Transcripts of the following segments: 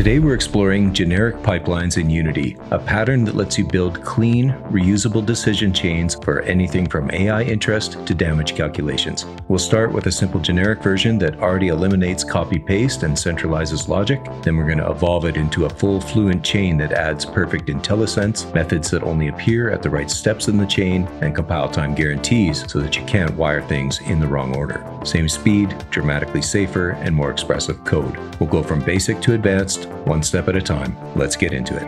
Today we're exploring generic pipelines in Unity, a pattern that lets you build clean, reusable decision chains for anything from AI interest to damage calculations. We'll start with a simple generic version that already eliminates copy-paste and centralizes logic. Then we're going to evolve it into a full fluent chain that adds perfect IntelliSense, methods that only appear at the right steps in the chain, and compile time guarantees so that you can't wire things in the wrong order. Same speed, dramatically safer, and more expressive code. We'll go from basic to advanced, one step at a time. Let's get into it.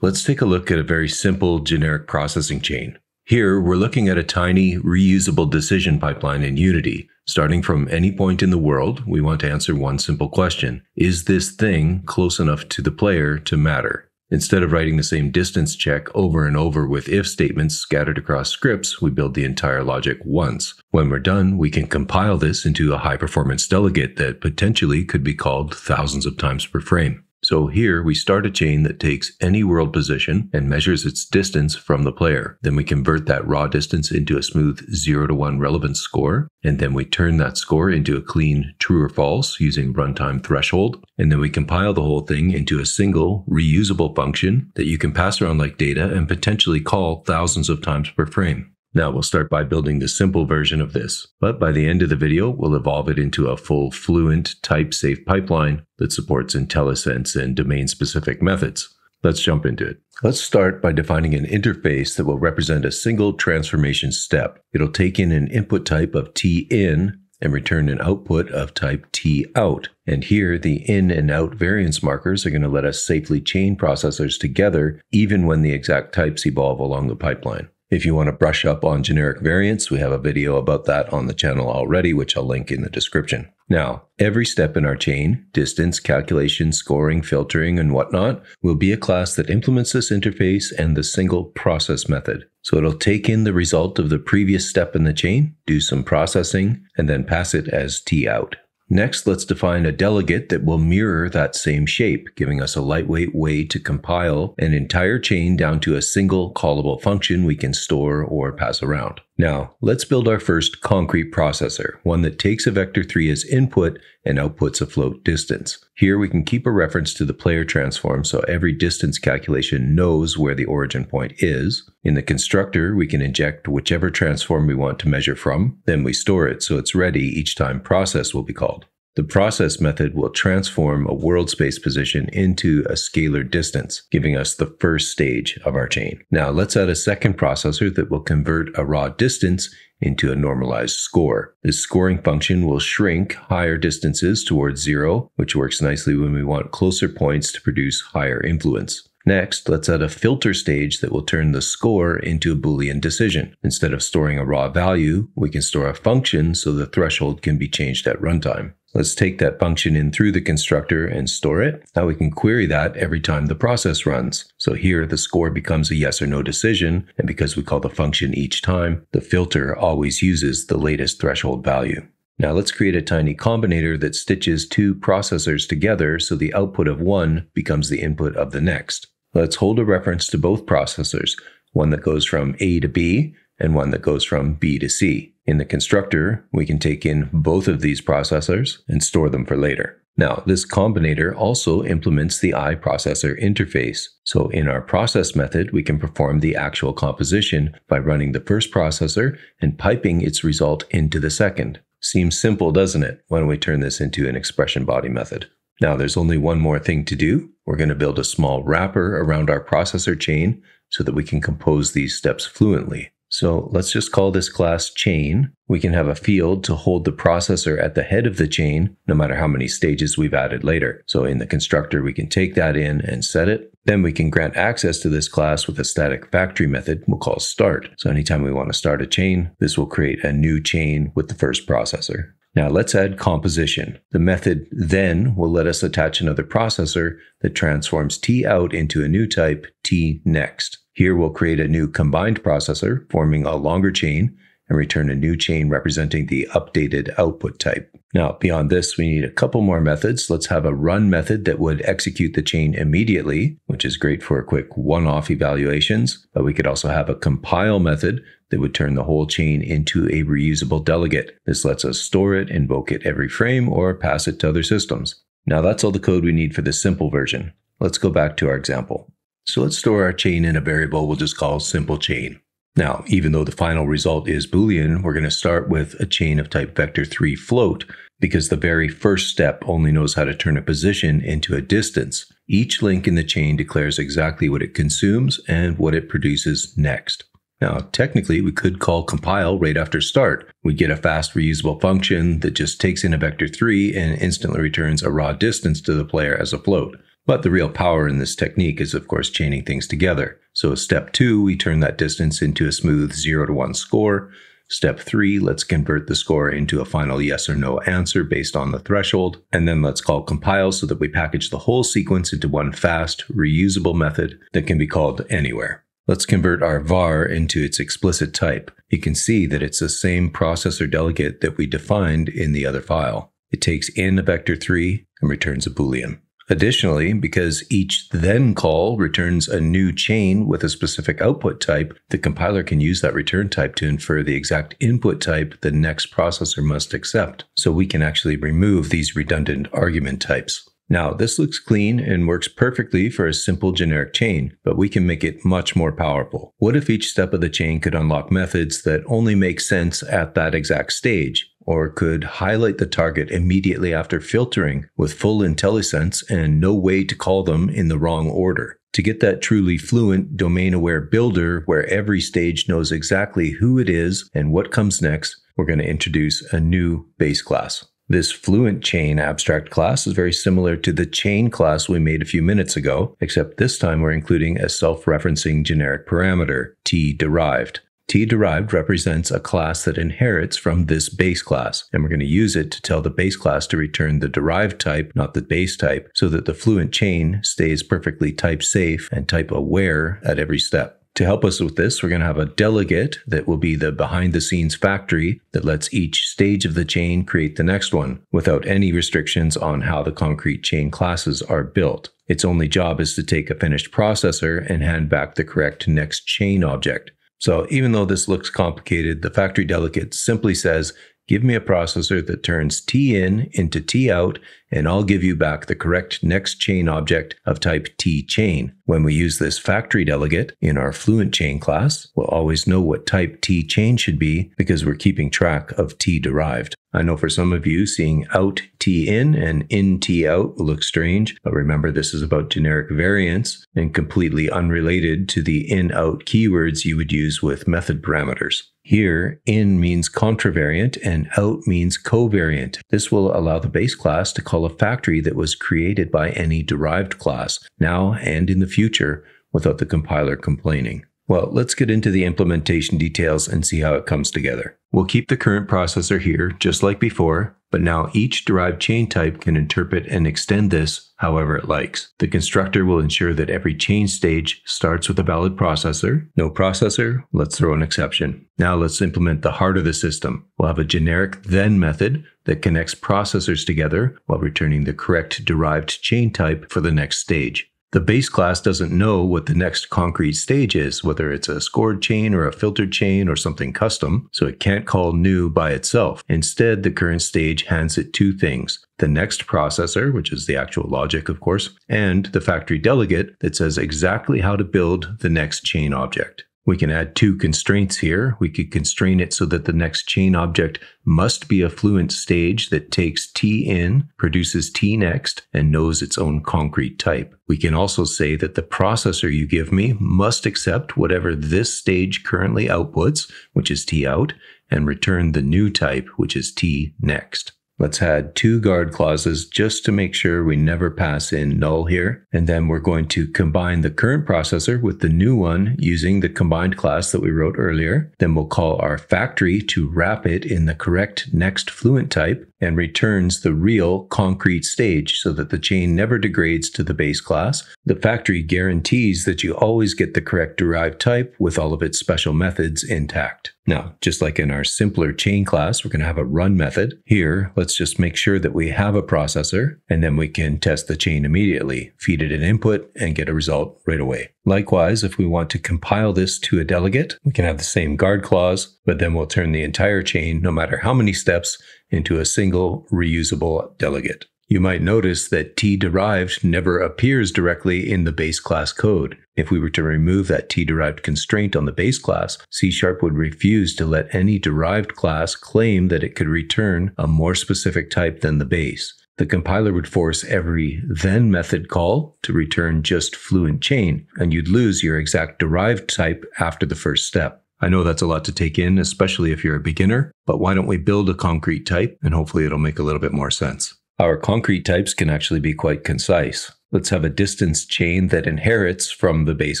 Let's take a look at a very simple generic processing chain. Here, we're looking at a tiny, reusable decision pipeline in Unity. Starting from any point in the world, we want to answer one simple question. Is this thing close enough to the player to matter? Instead of writing the same distance check over and over with if statements scattered across scripts, we build the entire logic once. When we're done, we can compile this into a high-performance delegate that potentially could be called thousands of times per frame. So here we start a chain that takes any world position and measures its distance from the player. Then we convert that raw distance into a smooth 0 to 1 relevance score. And then we turn that score into a clean true or false using runtime threshold. And then we compile the whole thing into a single reusable function that you can pass around like data and potentially call thousands of times per frame. Now we'll start by building the simple version of this, but by the end of the video, we'll evolve it into a full fluent type-safe pipeline that supports IntelliSense and domain-specific methods. Let's jump into it. Let's start by defining an interface that will represent a single transformation step. It'll take in an input type of tin and return an output of type tout. And here, the in and out variance markers are going to let us safely chain processors together, even when the exact types evolve along the pipeline. If you want to brush up on generic variants, we have a video about that on the channel already, which I'll link in the description. Now, every step in our chain, distance, calculation, scoring, filtering, and whatnot, will be a class that implements this interface and the single process method. So it'll take in the result of the previous step in the chain, do some processing, and then pass it as tout. Next, let's define a delegate that will mirror that same shape, giving us a lightweight way to compile an entire chain down to a single callable function we can store or pass around. Now, let's build our first concrete processor, one that takes a vector3 as input and outputs a float distance. Here we can keep a reference to the player transform so every distance calculation knows where the origin point is. In the constructor, we can inject whichever transform we want to measure from, then we store it so it's ready each time process will be called. The process method will transform a world space position into a scalar distance, giving us the first stage of our chain. Now let's add a second processor that will convert a raw distance into a normalized score. This scoring function will shrink higher distances towards 0, which works nicely when we want closer points to produce higher influence. Next, let's add a filter stage that will turn the score into a Boolean decision. Instead of storing a raw value, we can store a function so the threshold can be changed at runtime. Let's take that function in through the constructor and store it. Now we can query that every time the process runs. So here the score becomes a yes or no decision, and because we call the function each time, the filter always uses the latest threshold value. Now let's create a tiny combinator that stitches two processors together so the output of one becomes the input of the next. Let's hold a reference to both processors, one that goes from A to B and one that goes from B to C. In the constructor, we can take in both of these processors and store them for later. Now, this combinator also implements the iProcessor interface. So in our process method, we can perform the actual composition by running the first processor and piping its result into the second. Seems simple, doesn't it? Why don't we turn this into an expression body method? Now, there's only one more thing to do. We're going to build a small wrapper around our processor chain so that we can compose these steps fluently. So let's just call this class chain. We can have a field to hold the processor at the head of the chain, no matter how many stages we've added later. So in the constructor, we can take that in and set it. Then we can grant access to this class with a static factory method we'll call start. So anytime we want to start a chain, this will create a new chain with the first processor. Now let's add composition. The method then will let us attach another processor that transforms tout into a new type, tnext. Here we'll create a new combined processor, forming a longer chain, and return a new chain representing the updated output type. Now, beyond this, we need a couple more methods. Let's have a run method that would execute the chain immediately, which is great for quick one-off evaluations, but we could also have a compile method that would turn the whole chain into a reusable delegate. This lets us store it, invoke it every frame, or pass it to other systems. Now that's all the code we need for this simple version. Let's go back to our example. So let's store our chain in a variable we'll just call simple chain. Now, even though the final result is Boolean, we're going to start with a chain of type vector3 float because the very first step only knows how to turn a position into a distance. Each link in the chain declares exactly what it consumes and what it produces next. Now, technically, we could call compile right after start. We'd get a fast reusable function that just takes in a vector3 and instantly returns a raw distance to the player as a float. But the real power in this technique is, of course, chaining things together. So step 2, we turn that distance into a smooth 0 to 1 score. Step 3, let's convert the score into a final yes or no answer based on the threshold. And then let's call compile so that we package the whole sequence into one fast, reusable method that can be called anywhere. Let's convert our var into its explicit type. You can see that it's the same processor delegate that we defined in the other file. It takes in a vector3 and returns a Boolean. Additionally, because each then call returns a new chain with a specific output type, the compiler can use that return type to infer the exact input type the next processor must accept. So we can actually remove these redundant argument types. Now, this looks clean and works perfectly for a simple generic chain, but we can make it much more powerful. What if each step of the chain could unlock methods that only make sense at that exact stage, or could highlight the target immediately after filtering with full IntelliSense and no way to call them in the wrong order? To get that truly fluent, domain-aware builder where every stage knows exactly who it is and what comes next, we're going to introduce a new base class. This fluent chain abstract class is very similar to the chain class we made a few minutes ago, except this time we're including a self-referencing generic parameter, t_derived. t_derived represents a class that inherits from this base class, and we're going to use it to tell the base class to return the derived type, not the base type, so that the fluent chain stays perfectly type safe and type aware at every step. To help us with this, we're going to have a delegate that will be the behind-the-scenes factory that lets each stage of the chain create the next one without any restrictions on how the concrete chain classes are built. Its only job is to take a finished processor and hand back the correct next chain object. So even though this looks complicated, the factory delegate simply says, give me a processor that turns T in into T out, and I'll give you back the correct next chain object of type T chain. When we use this factory delegate in our fluent chain class, we'll always know what type T chain should be because we're keeping track of T derived. I know for some of you, seeing out T in and in T out will look strange, but remember this is about generic variants and completely unrelated to the in out keywords you would use with method parameters. Here, in means contravariant and out means covariant. This will allow the base class to call a factory that was created by any derived class, now and in the future, without the compiler complaining. Well, let's get into the implementation details and see how it comes together. We'll keep the current processor here, just like before, but now each derived chain type can interpret and extend this however it likes. The constructor will ensure that every chain stage starts with a valid processor. No processor, let's throw an exception. Now let's implement the heart of the system. We'll have a generic then method that connects processors together while returning the correct derived chain type for the next stage. The base class doesn't know what the next concrete stage is, whether it's a scored chain or a filtered chain or something custom, so it can't call new by itself. Instead, the current stage hands it two things: the next processor, which is the actual logic, of course, and the factory delegate that says exactly how to build the next chain object. We can add two constraints here. We could constrain it so that the next chain object must be a fluent stage that takes T in, produces T next, and knows its own concrete type. We can also say that the processor you give me must accept whatever this stage currently outputs, which is T out, and return the new type, which is T next. Let's add two guard clauses just to make sure we never pass in null here. And then we're going to combine the current processor with the new one using the combined class that we wrote earlier. Then we'll call our factory to wrap it in the correct next fluent type. and returns the real concrete stage so that the chain never degrades to the base class. The factory guarantees that you always get the correct derived type with all of its special methods intact. Now, just like in our simpler chain class, we're going to have a run method. Here, let's just make sure that we have a processor, and then we can test the chain immediately, feed it an input, and get a result right away. Likewise, if we want to compile this to a delegate, we can have the same guard clause, but then we'll turn the entire chain, no matter how many steps, into a single reusable delegate. You might notice that t-derived never appears directly in the base class code. If we were to remove that t-derived constraint on the base class, C# would refuse to let any derived class claim that it could return a more specific type than the base. The compiler would force every then method call to return just fluent chain, and you'd lose your exact derived type after the first step. I know that's a lot to take in, especially if you're a beginner, but why don't we build a concrete type, and hopefully it'll make a little bit more sense. Our concrete types can actually be quite concise. Let's have a distance chain that inherits from the base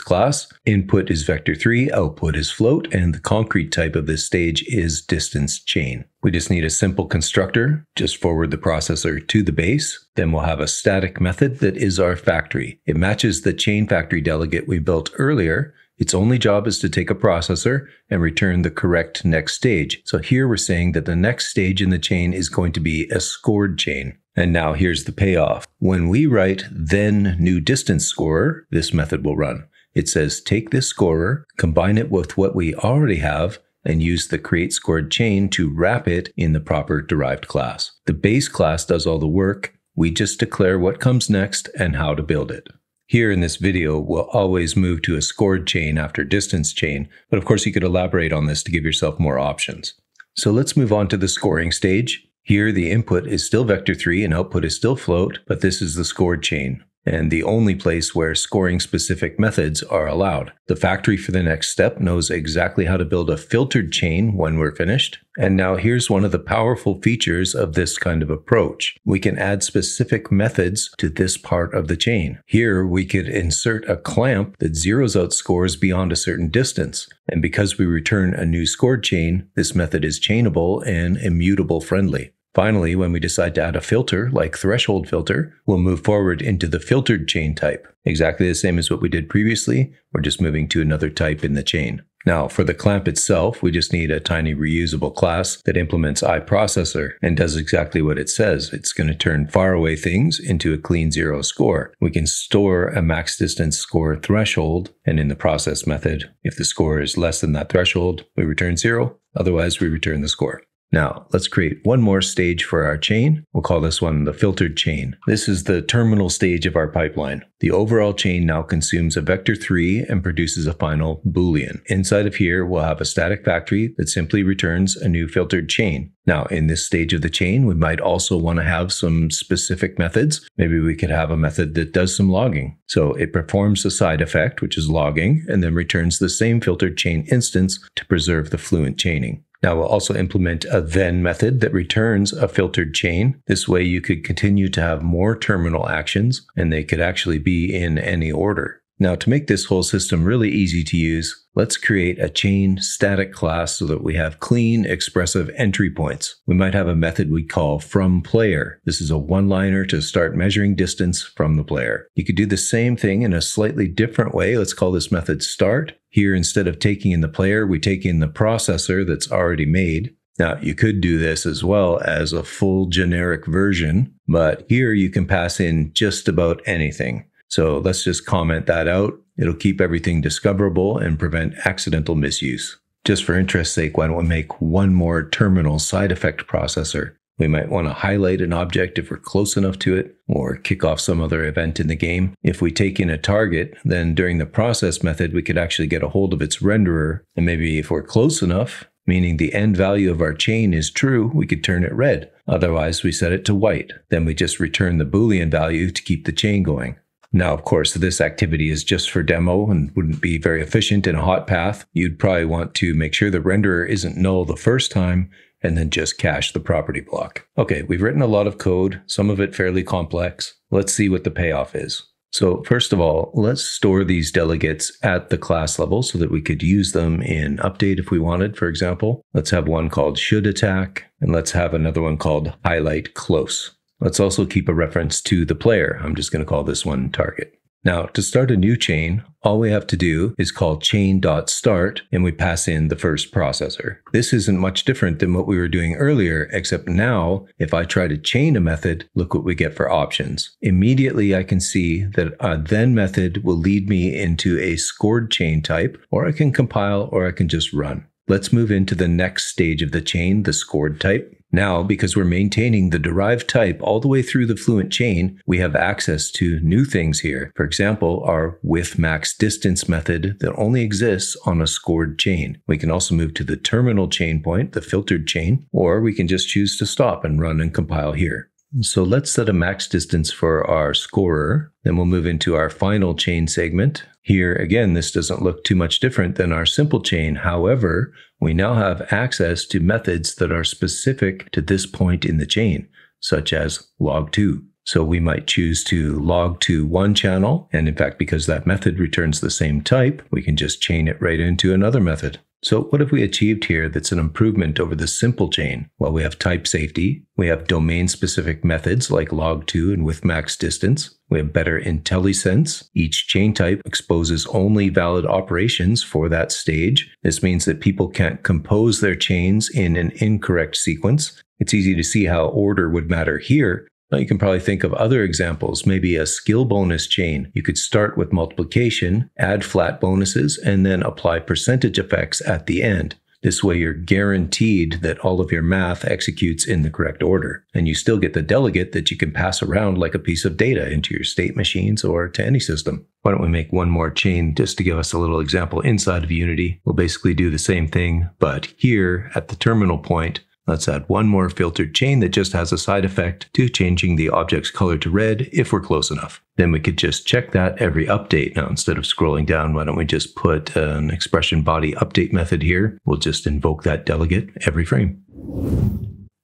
class. Input is vector3, output is float, and the concrete type of this stage is distance chain. We just need a simple constructor, just forward the processor to the base. Then we'll have a static method that is our factory. It matches the chain factory delegate we built earlier. Its only job is to take a processor and return the correct next stage. So here we're saying that the next stage in the chain is going to be a scored chain. And now here's the payoff. When we write then new distance scorer, this method will run. It says take this scorer, combine it with what we already have, and use the create scored chain to wrap it in the proper derived class. The base class does all the work. We just declare what comes next and how to build it. Here in this video, we'll always move to a scored chain after distance chain, but of course you could elaborate on this to give yourself more options. So let's move on to the scoring stage. Here, the input is still vector3 and output is still float, but this is the scored chain, and the only place where scoring-specific methods are allowed. The factory for the next step knows exactly how to build a filtered chain when we're finished. And now here's one of the powerful features of this kind of approach. We can add specific methods to this part of the chain. Here, we could insert a clamp that zeroes out scores beyond a certain distance. And because we return a new scored chain, this method is chainable and immutable friendly. Finally, when we decide to add a filter, like threshold filter, we'll move forward into the filtered chain type. Exactly the same as what we did previously, we're just moving to another type in the chain. Now, for the clamp itself, we just need a tiny reusable class that implements iProcessor and does exactly what it says. It's going to turn faraway things into a clean zero score. We can store a max distance score threshold, and in the process method, if the score is less than that threshold, we return zero, otherwise we return the score. Now, let's create one more stage for our chain. We'll call this one the filtered chain. This is the terminal stage of our pipeline. The overall chain now consumes a vector3 and produces a final Boolean. Inside of here, we'll have a static factory that simply returns a new filtered chain. Now, in this stage of the chain, we might also want to have some specific methods. Maybe we could have a method that does some logging. So it performs the side effect, which is logging, and then returns the same filtered chain instance to preserve the fluent chaining. Now we'll also implement a then method that returns a filtered chain. This way you could continue to have more terminal actions, and they could actually be in any order. Now to make this whole system really easy to use, let's create a chain static class so that we have clean, expressive entry points. We might have a method we call from player. This is a one-liner to start measuring distance from the player. You could do the same thing in a slightly different way. Let's call this method start. Here, instead of taking in the player, we take in the processor that's already made. Now, you could do this as well as a full generic version, but here you can pass in just about anything. So let's just comment that out. It'll keep everything discoverable and prevent accidental misuse. Just for interest's sake, why don't we make one more terminal side effect processor? We might want to highlight an object if we're close enough to it, or kick off some other event in the game. If we take in a target, then during the process method, we could actually get a hold of its renderer. And maybe if we're close enough, meaning the end value of our chain is true, we could turn it red. Otherwise, we set it to white. Then we just return the Boolean value to keep the chain going. Now, of course, this activity is just for demo and wouldn't be very efficient in a hot path. You'd probably want to make sure the renderer isn't null the first time, and then just cache the property block. Okay, we've written a lot of code, some of it fairly complex. Let's see what the payoff is. So first of all, let's store these delegates at the class level so that we could use them in update if we wanted, for example. Let's have one called shouldAttack, And let's have another one called highlight close. Let's also keep a reference to the player. I'm just going to call this one target. Now, to start a new chain, all we have to do is call chain.start, and we pass in the first processor. This isn't much different than what we were doing earlier, except now, if I try to chain a method, look what we get for options. Immediately, I can see that a then method will lead me into a scored chain type, or I can compile, or I can just run. Let's move into the next stage of the chain, the scored type. Now, because we're maintaining the derived type all the way through the fluent chain, we have access to new things here. For example, our withMaxDistance method that only exists on a scored chain. We can also move to the terminal chain point, the filtered chain, or we can just choose to stop and run and compile here. So let's set a max distance for our scorer. Then we'll move into our final chain segment. Here again, this doesn't look too much different than our simple chain. However, we now have access to methods that are specific to this point in the chain, such as log2. So we might choose to log to one channel. And in fact, because that method returns the same type, we can just chain it right into another method. So what have we achieved here that's an improvement over the simple chain? Well, we have type safety, we have domain-specific methods like log2 and withMaxDistance, we have better IntelliSense. Each chain type exposes only valid operations for that stage. This means that people can't compose their chains in an incorrect sequence. It's easy to see how order would matter here. Now you can probably think of other examples, maybe a skill bonus chain. You could start with multiplication, add flat bonuses, and then apply percentage effects at the end. This way you're guaranteed that all of your math executes in the correct order. And you still get the delegate that you can pass around like a piece of data into your state machines or to any system. Why don't we make one more chain just to give us a little example inside of Unity. We'll basically do the same thing, but here at the terminal point, let's add one more filtered chain that just has a side effect to changing the object's color to red if we're close enough. Then we could just check that every update. Now, instead of scrolling down, why don't we just put an expression body update method here. We'll just invoke that delegate every frame.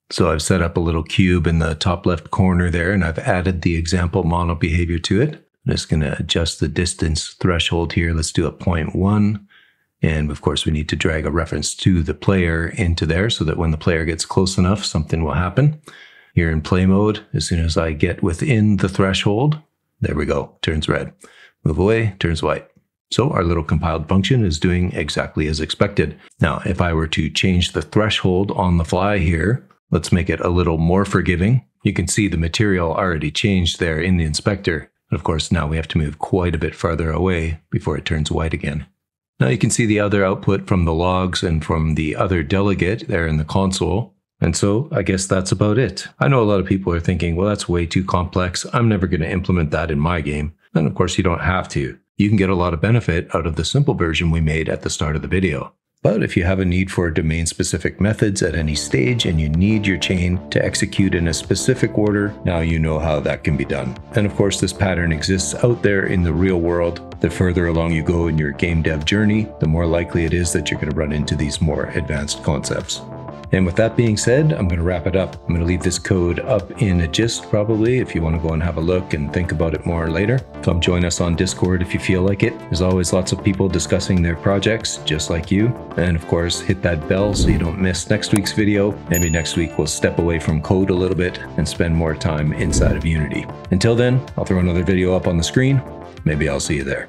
So I've set up a little cube in the top left corner there, and I've added the example mono behavior to it. I'm just going to adjust the distance threshold here. Let's do a 0.1. And of course, we need to drag a reference to the player into there so that when the player gets close enough, something will happen. Here in play mode, as soon as I get within the threshold, there we go, turns red. Move away, turns white. So our little compiled function is doing exactly as expected. Now, if I were to change the threshold on the fly here, let's make it a little more forgiving. You can see the material already changed there in the inspector. And of course, now we have to move quite a bit farther away before it turns white again. Now you can see the other output from the logs and from the other delegate there in the console. And so I guess that's about it. I know a lot of people are thinking, well, that's way too complex. I'm never going to implement that in my game. And of course, you don't have to. You can get a lot of benefit out of the simple version we made at the start of the video. But if you have a need for domain-specific methods at any stage and you need your chain to execute in a specific order, now you know how that can be done. And of course, this pattern exists out there in the real world. The further along you go in your game dev journey, the more likely it is that you're going to run into these more advanced concepts. And with that being said, I'm going to wrap it up. I'm going to leave this code up in a gist probably if you want to go and have a look and think about it more later. Come join us on Discord if you feel like it. There's always lots of people discussing their projects just like you. And of course, hit that bell so you don't miss next week's video. Maybe next week we'll step away from code a little bit and spend more time inside of Unity. Until then, I'll throw another video up on the screen. Maybe I'll see you there.